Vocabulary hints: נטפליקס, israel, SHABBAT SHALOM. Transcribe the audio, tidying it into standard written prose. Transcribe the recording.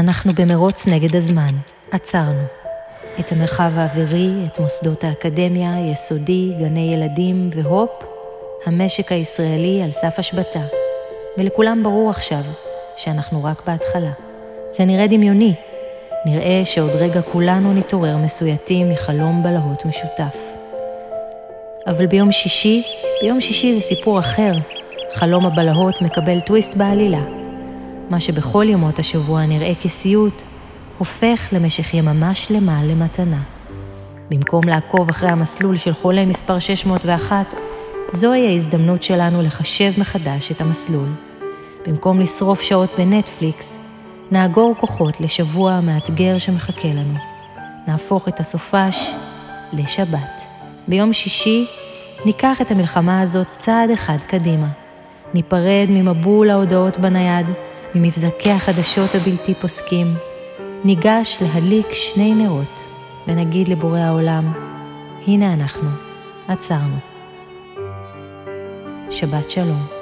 אנחנו במרוץ נגד הזמן, עצרנו. את המרחב האווירי, את מוסדות האקדמיה, יסודי, גני ילדים והופ, המשק הישראלי על סף השבטה. ולכולם ברור עכשיו שאנחנו רק בהתחלה. זה נראה דמיוני. נראה שעוד רגע כולנו נתעורר מסויטים מחלום בלהות משותף. אבל ביום שישי זה סיפור אחר. חלום הבלהות מקבל טוויסט בעלילה. מה שבכל ימות השבוע נראה כסיוט, הופך למשך יממה שלמה למתנה. במקום לעקוב אחרי המסלול של חולה מספר 601, זוהי ההזדמנות שלנו לחשב מחדש את המסלול. במקום לשרוף שעות בנטפליקס, נאגור כוחות לשבוע המאתגר שמחכה לנו. נהפוך את הסופש לשבת. ביום שישי ניקח את המלחמה הזאת צעד אחד קדימה. ניפרד ממבול ההודעות בנייד, ממבזקי החדשות הבלתי פוסקים. ניגש להליק שני נרות ונגיד לבורא העולם, הנה אנחנו, עצרנו. שבת שלום.